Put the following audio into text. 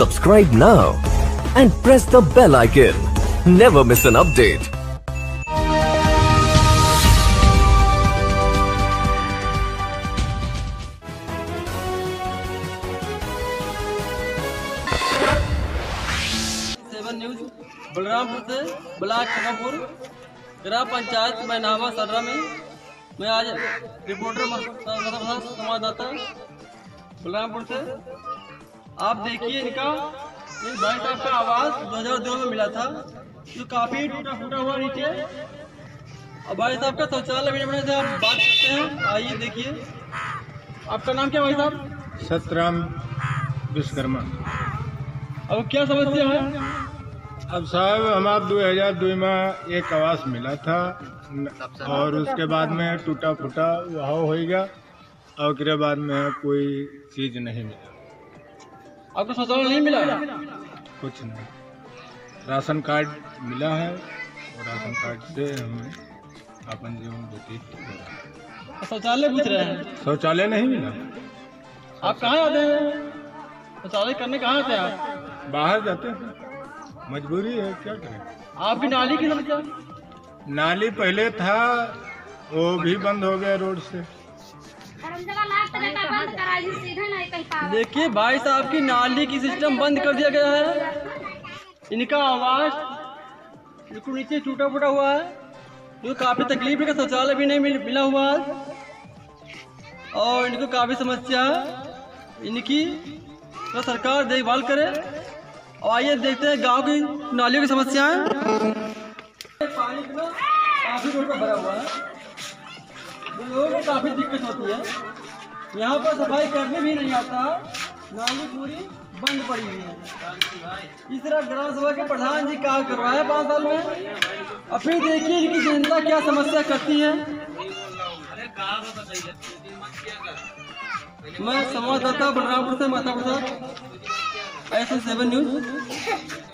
Subscribe now and press the bell icon. Never miss an update. Seven news Balrampur से बलाचकापुर ग्राम पंचायत मैनाबाजर्रा में मैं आज reporter संवाददाता बलरामपुर से। आप देखिए इनका बैंक का आवास 2002 में मिला था जो काफी टूटा फूटा हुआ नीचे। अब भाई साहब का शौचालय बनाने से आप बात करते हैं, आइए देखिए। आपका नाम क्या भाई साहब? सतराम विश्वकर्मा। अब क्या समस्या है? अब साहब हमारा 2002 में एक आवास मिला था और उसके बाद में टूटा फूटा वहा हो गया और उसके बाद में कोई चीज नहीं मिला। आपको शौचालय नहीं मिला? कुछ नहीं, राशन कार्ड मिला है और राशन कार्ड से हमें अपन जीवन व्यतीत। शौचालय पूछ रहे हैं? शौचालय नहीं मिला। आप कहाँ आते हैं शौचालय करने? कहाँ आते हैं आप? बाहर जाते हैं, मजबूरी है, क्या करें। आपकी नाली की समस्या? नाली पहले था वो भी बंद हो गया रोड से। देखिए भाई साहब की नाली की सिस्टम बंद कर दिया गया है। इनका आवाज बिल्कुल नीचे टूटा फूटा हुआ है जो काफी तकलीफ है। शौचालय भी नहीं मिला हुआ है और इनको काफी समस्या है। इनकी तो सरकार देखभाल करे। और आइए देखते हैं गांव की नालियों की समस्या है। पानी काफी दूर पर भरा हुआ है, लोगों को काफी दिक्कत होती है। यहाँ पर सफाई करने भी नहीं आता, नाली पूरी बंद पड़ी हुई है। इस तरह ग्राम सभा के प्रधान जी कार्य करवाया 5 साल में। और फिर देखिए इनकी जनता क्या समस्या करती है। मैं संवाददाता बलरामपुर से माता प्रसाद, ऐसे 7 न्यूज।